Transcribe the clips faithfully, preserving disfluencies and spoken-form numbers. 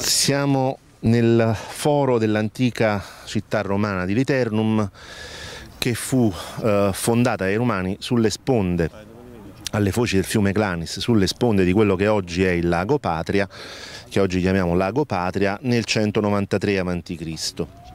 Siamo nel foro dell'antica città romana di Liternum, che fu eh, fondata dai Romani sulle sponde, alle foci del fiume Clanis, sulle sponde di quello che oggi è il lago Patria, che oggi chiamiamo lago Patria, nel centonovantatré avanti Cristo,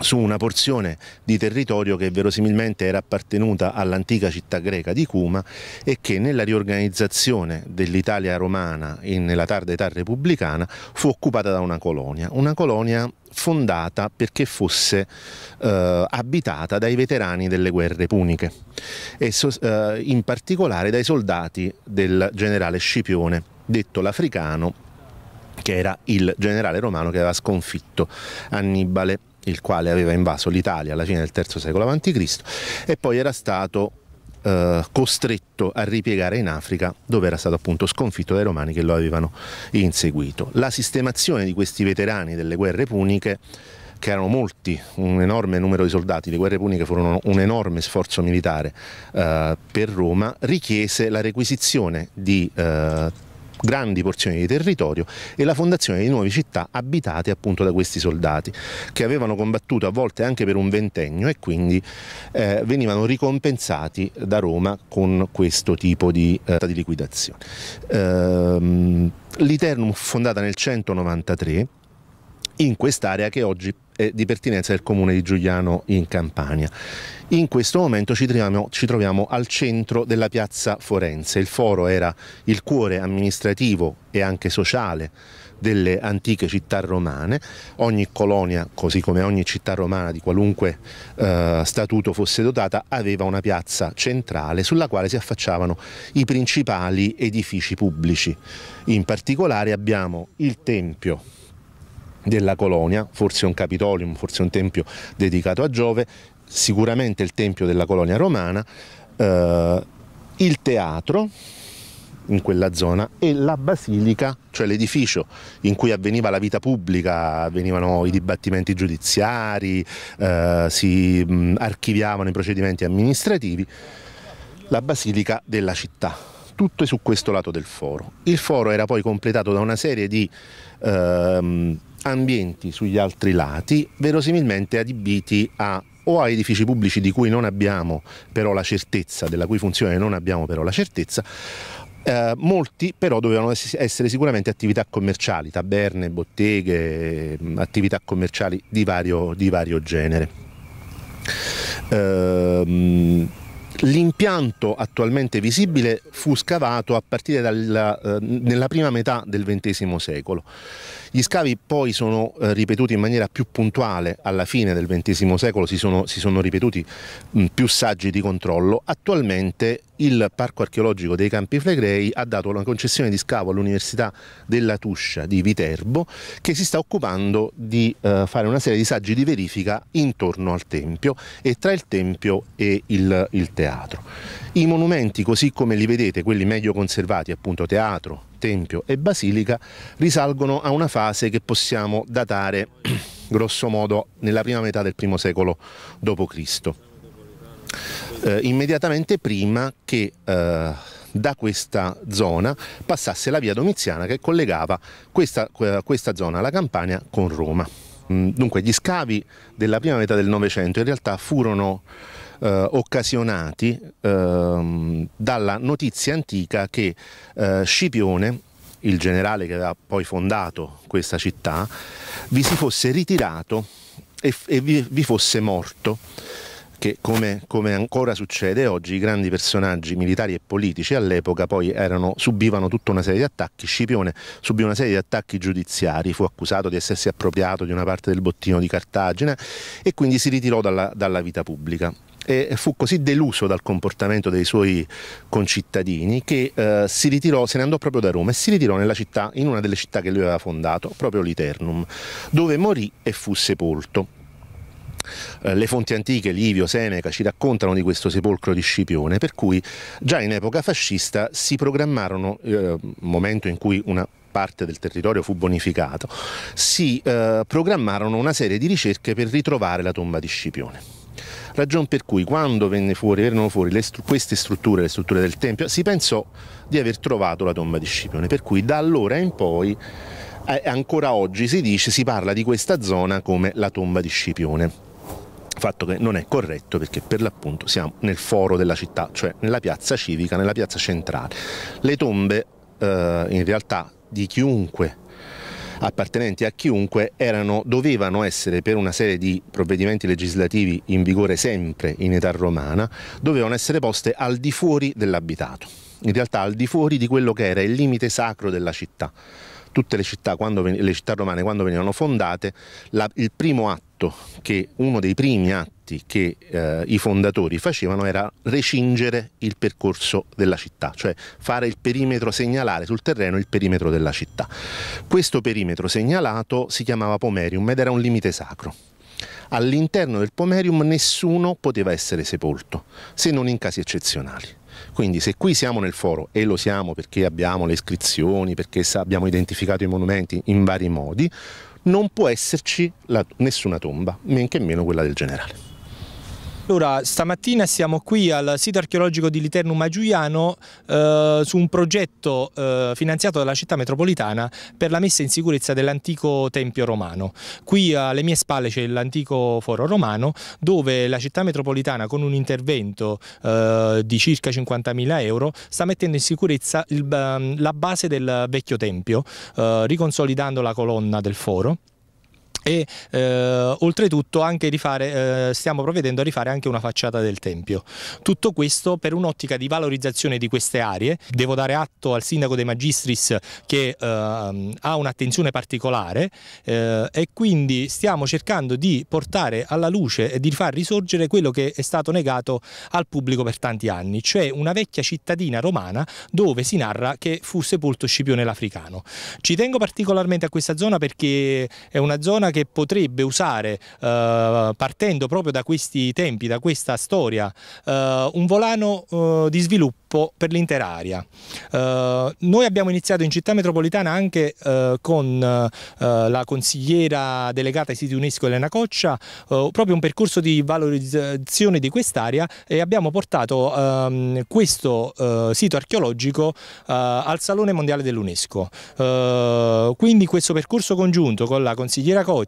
su una porzione di territorio che verosimilmente era appartenuta all'antica città greca di Cuma e che nella riorganizzazione dell'Italia romana e nella tarda età repubblicana fu occupata da una colonia, una colonia fondata perché fosse eh, abitata dai veterani delle guerre puniche e so, eh, in particolare dai soldati del generale Scipione, detto l'Africano, che era il generale romano che aveva sconfitto Annibale, il quale aveva invaso l'Italia alla fine del terzo secolo avanti Cristo e poi era stato eh, costretto a ripiegare in Africa, dove era stato appunto sconfitto dai Romani che lo avevano inseguito. La sistemazione di questi veterani delle guerre puniche, che erano molti, un enorme numero di soldati, le guerre puniche furono un enorme sforzo militare eh, per Roma, richiese la requisizione di eh, grandi porzioni di territorio e la fondazione di nuove città abitate appunto da questi soldati, che avevano combattuto a volte anche per un ventennio e quindi eh, venivano ricompensati da Roma con questo tipo di, eh, di liquidazione. Ehm, Liternum fu fondata nel centonovantatré in quest'area che oggi è di pertinenza del comune di Giugliano in Campania. In questo momento ci troviamo, ci troviamo al centro della piazza forense. Il foro era il cuore amministrativo e anche sociale delle antiche città romane. Ogni colonia, così come ogni città romana di qualunque eh, statuto fosse dotata, aveva una piazza centrale sulla quale si affacciavano i principali edifici pubblici. In particolare abbiamo il tempio della colonia, forse un Capitolium, forse un tempio dedicato a Giove, sicuramente il tempio della colonia romana, eh, il teatro in quella zona e la basilica, cioè l'edificio in cui avveniva la vita pubblica, avvenivano i dibattimenti giudiziari, eh, si mh, archiviavano i procedimenti amministrativi, la basilica della città. Tutto è su questo lato del foro. Il foro era poi completato da una serie di ehm, ambienti sugli altri lati, verosimilmente adibiti a o a edifici pubblici di cui non abbiamo però la certezza, della cui funzione non abbiamo però la certezza, eh, molti però dovevano essere sicuramente attività commerciali, taberne, botteghe, attività commerciali di vario, di vario genere. Ehm, L'impianto attualmente visibile fu scavato a partire dalla, eh, nella prima metà del ventesimo secolo. Gli scavi poi sono eh, ripetuti in maniera più puntuale alla fine del ventesimo secolo, si sono, si sono ripetuti mh, più saggi di controllo. Attualmente il Parco Archeologico dei Campi Flegrei ha dato una concessione di scavo all'Università della Tuscia di Viterbo, che si sta occupando di eh, fare una serie di saggi di verifica intorno al Tempio e tra il Tempio e il, il Tempio. I monumenti, così come li vedete, quelli meglio conservati, appunto teatro, tempio e basilica, risalgono a una fase che possiamo datare grosso modo nella prima metà del primo secolo dopo Cristo, eh, immediatamente prima che eh, da questa zona passasse la via Domiziana che collegava questa, questa zona, la Campania, con Roma. Dunque gli scavi della prima metà del Novecento in realtà furono Eh, occasionati eh, dalla notizia antica che eh, Scipione, il generale che aveva poi fondato questa città, vi si fosse ritirato e, e vi, vi fosse morto, che come, come ancora succede oggi, i grandi personaggi militari e politici all'epoca poi erano, subivano tutta una serie di attacchi. Scipione subì una serie di attacchi giudiziari, fu accusato di essersi appropriato di una parte del bottino di Cartagine e quindi si ritirò dalla, dalla vita pubblica. E fu così deluso dal comportamento dei suoi concittadini che eh, si ritirò, se ne andò proprio da Roma e si ritirò nella città, in una delle città che lui aveva fondato, proprio Liternum, dove morì e fu sepolto. Eh, le fonti antiche, Livio, Seneca, ci raccontano di questo sepolcro di Scipione, per cui già in epoca fascista si programmarono, eh, momento in cui una parte del territorio fu bonificato, si eh, programmarono una serie di ricerche per ritrovare la tomba di Scipione. Ragion per cui quando venne fuori, erano fuori le str queste strutture, le strutture del Tempio, si pensò di aver trovato la tomba di Scipione, per cui da allora in poi, eh, ancora oggi si dice, si parla di questa zona come la tomba di Scipione. Fatto che non è corretto, perché per l'appunto siamo nel foro della città, cioè nella piazza civica, nella piazza centrale. Le tombe eh, in realtà di chiunque, appartenenti a chiunque, erano, dovevano essere, per una serie di provvedimenti legislativi in vigore sempre in età romana, dovevano essere poste al di fuori dell'abitato, in realtà al di fuori di quello che era il limite sacro della città. Tutte le città, quando, le città romane, quando venivano fondate, la, il primo atto che uno dei primi atti che eh, i fondatori facevano era recingere il percorso della città, cioè fare il perimetro, segnalare sul terreno il perimetro della città. Questo perimetro segnalato si chiamava Pomerium ed era un limite sacro. All'interno del Pomerium nessuno poteva essere sepolto, se non in casi eccezionali. Quindi se qui siamo nel foro, e lo siamo perché abbiamo le iscrizioni, perché abbiamo identificato i monumenti in vari modi, non può esserci la, nessuna tomba, men che meno quella del generale. Allora, stamattina siamo qui al sito archeologico di Liternum a Giugliano eh, su un progetto eh, finanziato dalla città metropolitana per la messa in sicurezza dell'antico tempio romano. Qui alle mie spalle c'è l'antico foro romano, dove la città metropolitana, con un intervento eh, di circa cinquantamila euro, sta mettendo in sicurezza il, la base del vecchio tempio, eh, riconsolidando la colonna del foro. E eh, oltretutto anche rifare, eh, stiamo provvedendo a rifare anche una facciata del tempio. Tutto questo per un'ottica di valorizzazione di queste aree. Devo dare atto al sindaco De Magistris che eh, ha un'attenzione particolare eh, e quindi stiamo cercando di portare alla luce e di far risorgere quello che è stato negato al pubblico per tanti anni, cioè una vecchia cittadina romana dove si narra che fu sepolto Scipione l'Africano. Ci tengo particolarmente a questa zona perché è una zona che potrebbe usare, eh, partendo proprio da questi tempi, da questa storia, eh, un volano eh, di sviluppo per l'intera area. Eh, noi abbiamo iniziato in città metropolitana anche eh, con eh, la consigliera delegata ai siti UNESCO Elena Coccia, eh, proprio un percorso di valorizzazione di quest'area, e abbiamo portato eh, questo eh, sito archeologico eh, al Salone Mondiale dell'UNESCO. Eh, quindi questo percorso congiunto con la consigliera Coccia,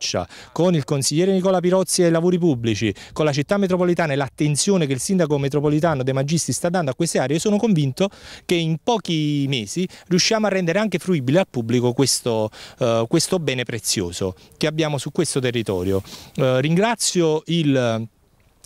con il consigliere Nicola Pirozzi ai lavori pubblici, con la città metropolitana e l'attenzione che il sindaco metropolitano De Magistris sta dando a queste aree, sono convinto che in pochi mesi riusciamo a rendere anche fruibile al pubblico questo, eh, questo bene prezioso che abbiamo su questo territorio. Eh, ringrazio il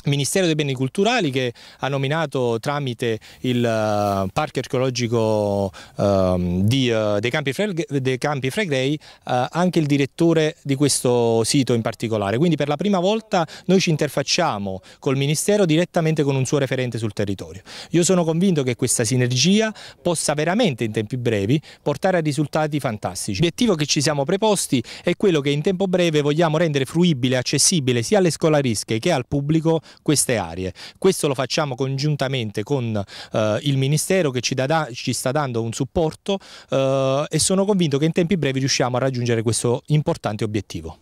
Ministero dei Beni Culturali che ha nominato tramite il uh, Parco Archeologico um, di, uh, dei Campi Flegrei, Campi Flegrei uh, anche il direttore di questo sito in particolare. Quindi per la prima volta noi ci interfacciamo col Ministero direttamente con un suo referente sul territorio. Io sono convinto che questa sinergia possa veramente in tempi brevi portare a risultati fantastici. L'obiettivo che ci siamo preposti è quello che in tempo breve vogliamo rendere fruibile e accessibile sia alle scolaresche che al pubblico queste aree. Questo lo facciamo congiuntamente con eh, il Ministero che ci, da, ci sta dando un supporto eh, e sono convinto che in tempi brevi riusciamo a raggiungere questo importante obiettivo.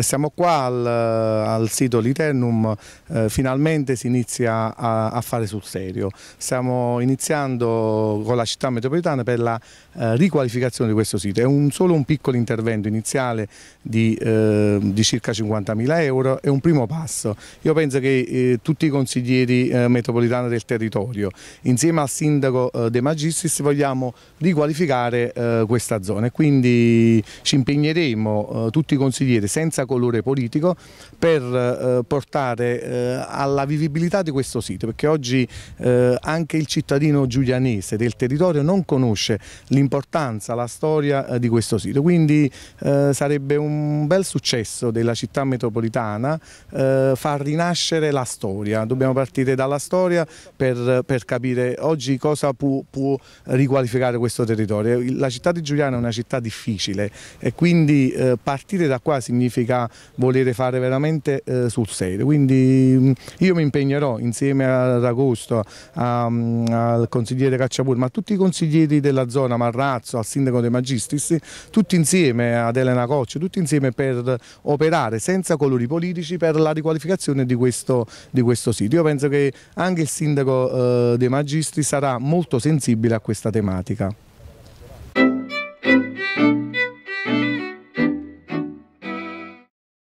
Siamo qua al, al sito Liternum, eh, finalmente si inizia a, a fare sul serio. Stiamo iniziando con la città metropolitana per la eh, riqualificazione di questo sito. È un, solo un piccolo intervento iniziale di, eh, di circa cinquantamila euro, è un primo passo. Io penso che eh, tutti i consiglieri eh, metropolitani del territorio, insieme al sindaco eh, De Magistris, vogliamo riqualificare eh, questa zona, e quindi ci impegneremo eh, tutti i consiglieri, senza colore politico, per eh, portare eh, alla vivibilità di questo sito, perché oggi eh, anche il cittadino giuglianese del territorio non conosce l'importanza, la storia eh, di questo sito. Quindi eh, sarebbe un bel successo della città metropolitana eh, far rinascere la storia. Dobbiamo partire dalla storia per, per capire oggi cosa può, può riqualificare questo territorio. La città di Giugliano è una città difficile, e quindi eh, partire da qua significa significa volere fare veramente eh, sul serio. Quindi io mi impegnerò insieme ad Augusto, a, al consigliere Cacciapur, ma a tutti i consiglieri della zona, Marrazzo, al sindaco De Magistris, tutti insieme ad Elena Coccia, tutti insieme per operare senza colori politici per la riqualificazione di questo, di questo sito. Io penso che anche il sindaco eh, De Magistris sarà molto sensibile a questa tematica.